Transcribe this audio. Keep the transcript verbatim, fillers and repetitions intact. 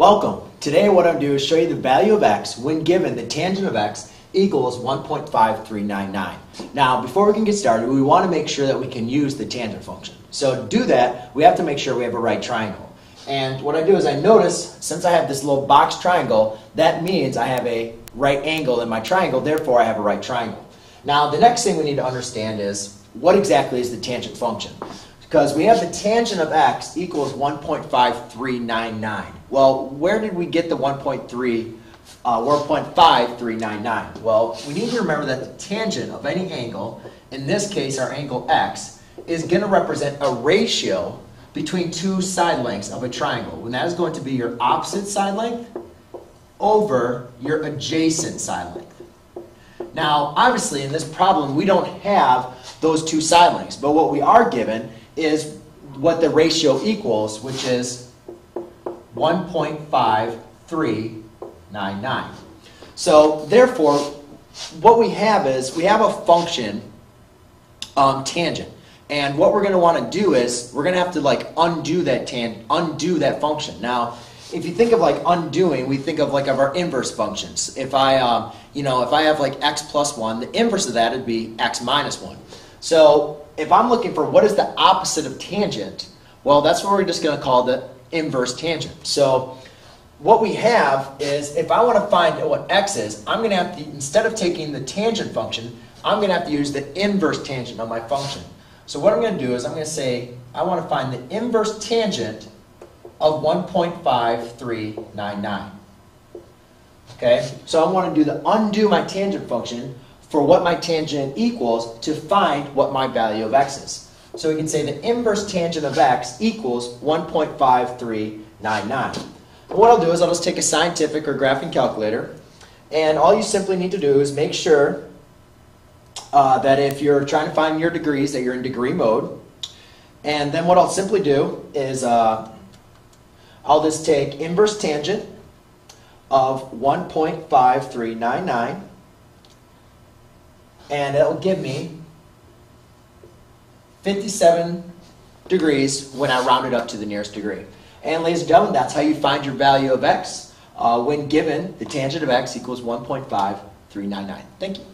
Welcome. Today what I'm going to do is show you the value of x when given the tangent of x equals one point five three nine nine. Now before we can get started, we want to make sure that we can use the tangent function. So to do that, we have to make sure we have a right triangle. And what I do is I notice, since I have this little box triangle, that means I have a right angle in my triangle, therefore I have a right triangle. Now the next thing we need to understand is, what exactly is the tangent function? Because we have the tangent of x equals one point five three nine nine. Well, where did we get the one point five three nine nine? Well, we need to remember that the tangent of any angle, in this case our angle x, is going to represent a ratio between two side lengths of a triangle. And that is going to be your opposite side length over your adjacent side length. Now, obviously, in this problem, we don't have those two side lengths. But what we are given is what the ratio equals, which is one point five three nine nine. So, therefore, what we have is we have a function um, tangent. And what we're going to want to do is we're going to have to like undo that tan undo that function. Now, if you think of like undoing, we think of like of our inverse functions. If I, um, you know, if I have like x plus one, the inverse of that would be x minus one. So if I'm looking for what is the opposite of tangent, well, that's what we're just going to call the inverse tangent. So what we have is, if I want to find what x is, I'm going to have to, instead of taking the tangent function, I'm going to have to use the inverse tangent of my function. So what I'm going to do is I'm going to say I want to find the inverse tangent of one point five three nine nine. Okay, so I want to do the undo my tangent function for what my tangent equals to find what my value of x is. So we can say the inverse tangent of x equals one point five three nine nine. And what I'll do is I'll just take a scientific or graphing calculator, and all you simply need to do is make sure uh, that if you're trying to find your degrees, that you're in degree mode. And then what I'll simply do is uh, I'll just take inverse tangent of one point five three nine nine, and it'll give me fifty-seven degrees when I round it up to the nearest degree. And ladies and gentlemen, that's how you find your value of x uh, when given the tangent of x equals one point five three nine nine. Thank you.